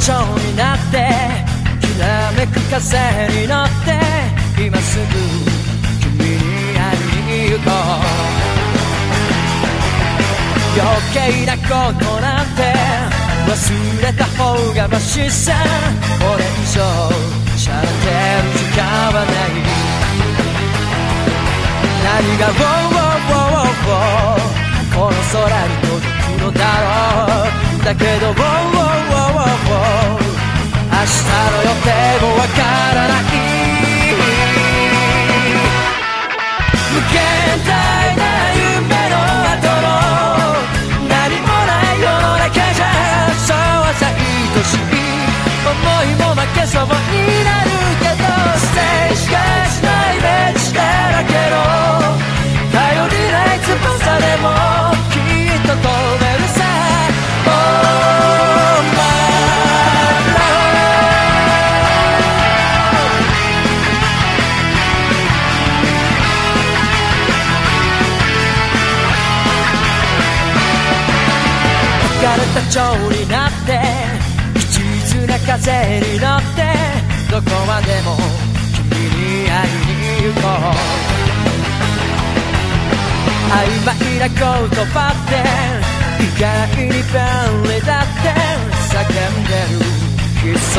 蝶になってきらめく風に乗って今すぐ君に会いに行こう。余計なことなんて忘れた方がましさ。これ以上しゃれてる時間はない。何がこの空に届くのだろう。だけど、明日の予定もわからない。無限大な夢の後の何もない世の中じゃ、そうさ愛しい思いも負けそうになるけど、捨てしかしないベンチだらけの頼りない翼でもきっと飛べる。蝶になって一途な風に乗ってどこまでも君に会いに行こう。曖昧な言葉って意外に便利だって叫んでる悲壮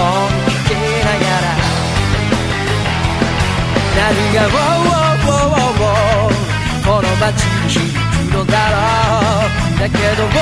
的なやら。何がこの街に響くのだろう。だけど